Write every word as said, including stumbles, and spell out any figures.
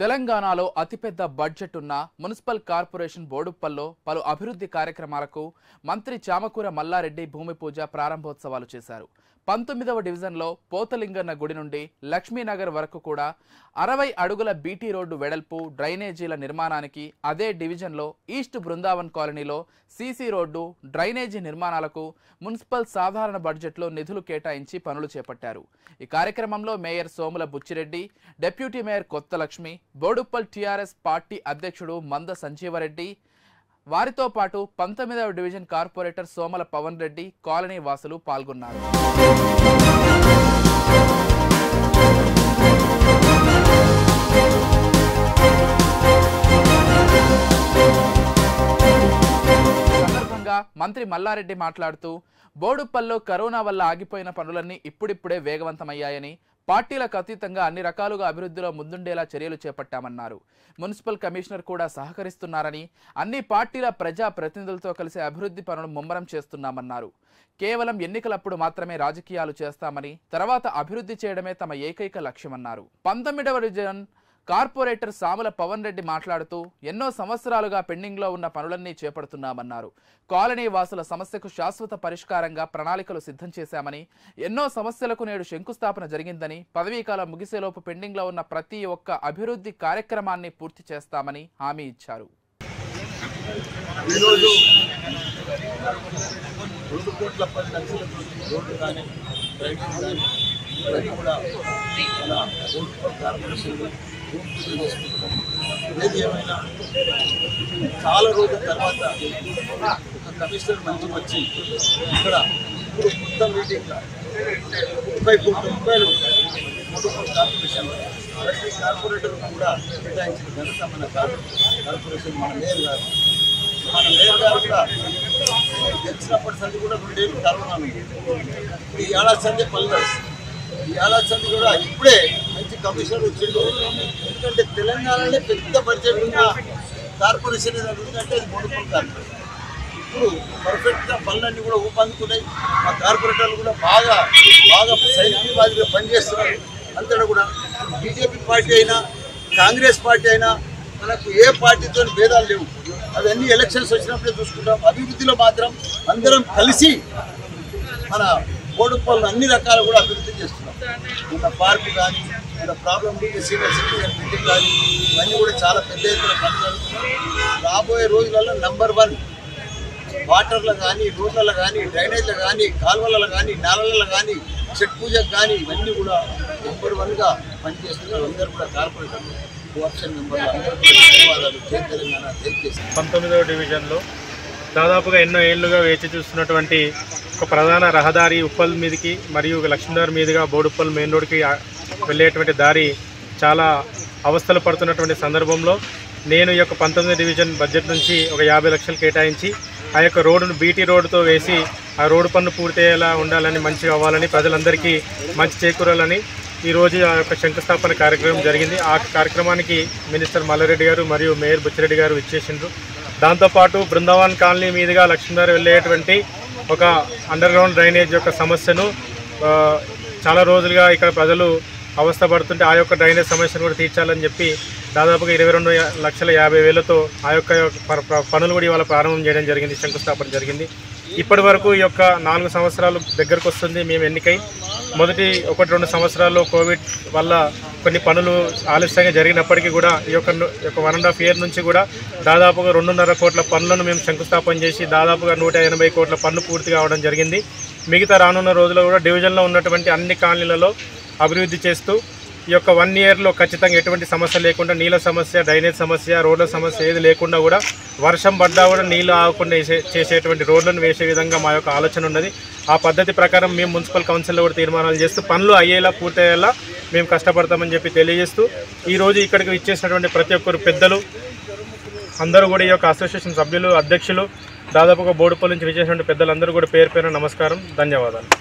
తెలంగాణలో అతిపెద్ద బడ్జెట్ ఉన్న మున్సిపల్ కార్పొరేషన్ బోడుప్పల్లో పలు అభివృద్ధి కార్యక్రమాలకు మంత్రి చామకూర మల్లా రెడ్డి భూమి పూజ ప్రారంభోత్సవాలు చేశారు। పంతొమ్మిదవ డివిజన్లో పోతలింగన్న గుడి నుండి లక్ష్మీనగర్ వరకు కూడా అరవై అడుగుల బీటీ రోడ్డు వెడల్పు డ్రైనేజీల నిర్మాణానికి అదే డివిజన్లో ఈస్ట్ బృందావన్ కాలనీలో సీసీ రోడ్డు డ్రైనేజీ నిర్మాణాలకు మున్సిపల్ సాధారణ బడ్జెట్లో నిధులు కేటాయించి పనులు చేపట్టారు। ఈ కార్యక్రమంలో మేయర్ సోమల బుచ్చి Reddy, deputy mayor Kotha Lakshmi, Boduppal TRS party అధ్యక్షుడు మంద సంజీవ రెడ్డి, వారితో పాటు పంతొమ్మిదవ division corporator Somal Pavan Reddy, colony వాసులు పాల్గొన్నారు। సందర్భంగా మంత్రి మల్లారెడ్డి మాట్లాడుతూ బోడుప్పల్లో కరోనా వల్ల ఆగిపోయిన పనులన్నీ ఇప్పుడిప్పుడే వేగవంతమయ్యాయని, పార్టీలకు అతీతంగా అన్ని రకాలుగా అభివృద్ధిలో ముందుండేలా చర్యలు చేపట్టామన్నారు। మున్సిపల్ కమిషనర్ కూడా సహకరిస్తున్నారని, అన్ని పార్టీల ప్రజా ప్రతినిధులతో కలిసి అభివృద్ధి పనులను ముమ్మరం చేస్తున్నామన్నారు। కేవలం ఎన్నికలప్పుడు మాత్రమే రాజకీయాలు చేస్తామని, తర్వాత అభివృద్ధి చేయడమే తమ ఏకైక లక్ష్యమన్నారు। పంతొమ్మిదవ డివిజన్ కార్పొరేటర్ సామల పవన్ రెడ్డి మాట్లాడుతూ ఎన్నో సంవత్సరాలుగా పెండింగ్లో ఉన్న పనులన్నీ చేపడుతున్నామన్నారు। కాలనీ వాసుల సమస్యకు శాశ్వత పరిష్కారంగా ప్రణాళికలు సిద్ధం చేశామని, ఎన్నో సమస్యలకు నేడు శంకుస్థాపన జరిగిందని, పదవీకాలం ముగిసేలోపు పెండింగ్లో ఉన్న ప్రతి ఒక్క అభివృద్ధి కార్యక్రమాన్ని పూర్తి చేస్తామని హామీ ఇచ్చారు। चाल रोज तरह कमीशनर मंत्री वी इकड़ मतलब मीटिंग मुफ्ई कोट रूपये मोटोपोर्ट कॉर्पोरेशन अलग कॉर्पोरेटर घनता मन कॉर्पोरेशन मन मेयर गार मन मेयर गार संधि रेल करोना संधे पल्लर्स यादा इपड़े मैं कमीशनर वो बजेट कॉर्पोरेशन बोडुप्पल्लो कॉर्पोरेशन इन पर्फेक्ट पनल ऊपंदुकुन्नाई कॉर्पोरेटर्लु सैनिक बाध्य पे अंत बीजेपी पार्टी अयिना कांग्रेस पार्टी अयिना మనకు ఏ పార్టీతో భేదాలు లేవు। అవన్నీ ఎలక్షన్స్ వచ్చినప్పుడు చూసుకుంటాం। అభివృద్ధిలో మాత్రం అందరం కలిసి మన బోడుప్పల్లో అన్ని రకాలు కూడా అభివృద్ధి చేస్తున్నాం। మన పార్క్ కానీ మన ప్రాబ్లం ఉండే సీనియర్ సిటిజన్ బిల్డింగ్ కానీ ఇవన్నీ కూడా చాలా పెద్ద ఎత్తున పనిచేస్తున్నాం। రాబోయే రోజులలో నంబర్ వన్ వాటర్లో కానీ రోడ్లలో కానీ డ్రైనేజ్లో కానీ కాల్వలలో కానీ నాలలలో కానీ చెట్ పూజకు కానీ ఇవన్నీ కూడా నంబర్ వన్గా పనిచేస్తున్నారు। అందరూ కూడా కార్పొరేటర్లు కోఆప్షన్ మెంబర్లు అందరూ ధన్యవాదాలు। జై తెలంగాణ, జై కేసీఆర్। పంతొమ్మిదవ డివిజన్లో దాదాపుగా ఎన్నో ఏళ్ళుగా వేచి చూస్తున్నటువంటి ఒక ప్రధాన రహదారి ఉప్పల్ మీదకి మరియు లక్ష్మీనగర్ మీదుగా బోడుప్పల్ మెయిన్ రోడ్కి వెళ్ళేటువంటి దారి చాలా అవస్థలు పడుతున్నటువంటి సందర్భంలో నేను ఈ యొక్క పంతొమ్మిది డివిజన్ బడ్జెట్ నుంచి ఒక యాభై లక్షలు కేటాయించి ఆ యొక్క రోడ్డును బీటీ రోడ్డుతో వేసి ఆ రోడ్డు పన్ను పూర్తయ్యేలా ఉండాలని, మంచిగా అవ్వాలని, ప్రజలందరికీ మంచి చేకూరాలని ఈరోజు ఆ యొక్క శంకుస్థాపన కార్యక్రమం జరిగింది। ఆ కార్యక్రమానికి మినిస్టర్ మల్లారెడ్డి గారు మరియు మేయర్ బుచ్చిరెడ్డి గారు ఇచ్చేసిండ్రు। దాంతోపాటు బృందావన్ కాలనీ మీదుగా లక్ష్మీనగర్ వెళ్ళేటువంటి ఒక అండర్ గ్రౌండ్ డ్రైనేజ్ యొక్క సమస్యను చాలా రోజులుగా ఇక్కడ ప్రజలు అవస్థ పడుతుంటే ఆ యొక్క డ్రైనేజ్ సమస్యను కూడా తీర్చాలని చెప్పి దాదాపుగా ఇరవై రెండు లక్షల యాభై వేలతో ఆ యొక్క పనులు కూడా ఇవాళ ప్రారంభం చేయడం జరిగింది, శంకుస్థాపన జరిగింది। ఇప్పటి వరకు ఈ యొక్క నాలుగు సంవత్సరాలు దగ్గరకు వస్తుంది మేము ఎన్నికై। మొదటి ఒకటి రెండు సంవత్సరాల్లో కోవిడ్ వల్ల కొన్ని పనులు ఆలస్యంగా జరిగినప్పటికీ కూడా ఈ యొక్క వన్ అండ్ హాఫ్ ఇయర్ నుంచి కూడా దాదాపుగా రెండున్నర కోట్ల పనులను మేము శంకుస్థాపన చేసి దాదాపుగా నూట ఎనభై కోట్ల పన్ను పూర్తి కావడం జరిగింది। మిగతా రానున్న రోజుల్లో కూడా డివిజన్లో ఉన్నటువంటి అన్ని కాలనీలలో అభివృద్ధి చేస్తూ ఈ యొక్క వన్ ఇయర్లో ఖచ్చితంగా ఎటువంటి సమస్య లేకుండా, నీళ్ళ సమస్య, డ్రైనేజ్ సమస్య, రోడ్ల సమస్య ఏది లేకుండా కూడా, వర్షం పడ్డా కూడా నీళ్ళు ఆగకుండా చేసేటువంటి రోడ్లను వేసే విధంగా మా యొక్క ఆలోచన ఉన్నది। ఆ పద్ధతి ప్రకారం మేము మున్సిపల్ కౌన్సిల్లో కూడా తీర్మానాలు చేస్తూ పనులు అయ్యేలా పూర్తయ్యేలా మేము కష్టపడతామని చెప్పి తెలియజేస్తూ ఈరోజు ఇక్కడికి ఇచ్చేసినటువంటి ప్రతి ఒక్కరు పెద్దలు అందరూ కూడా ఈ యొక్క అసోసియేషన్ సభ్యులు, అధ్యక్షులు, దాదాపుగా బోడుప్పల్ నుంచి విచ్చేసినటువంటి పెద్దలందరూ కూడా పేరు పేరు నమస్కారం, ధన్యవాదాలు।